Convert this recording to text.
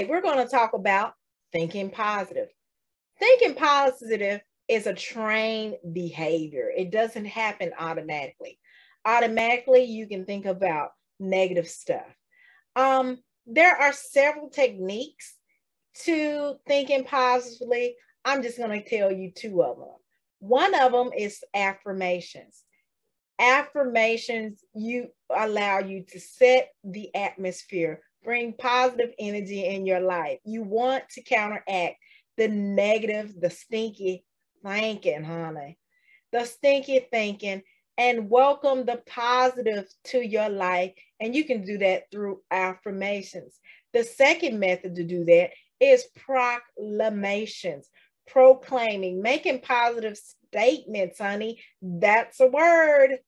today, we're going to talk about thinking positive. Thinking positive is a trained behavior. It doesn't happen automatically. Automatically, you can think about negative stuff. There are several techniques to thinking positively. I'm just going to tell you two of them. One of them is affirmations. Affirmations allow you to set the atmosphere, bring positive energy in your life. You want to counteract the negative, the stinky thinking, honey. The stinky thinking, and welcome the positive to your life. And you can do that through affirmations. The second method to do that is proclamations, proclaiming, making positive statements, honey. That's a word.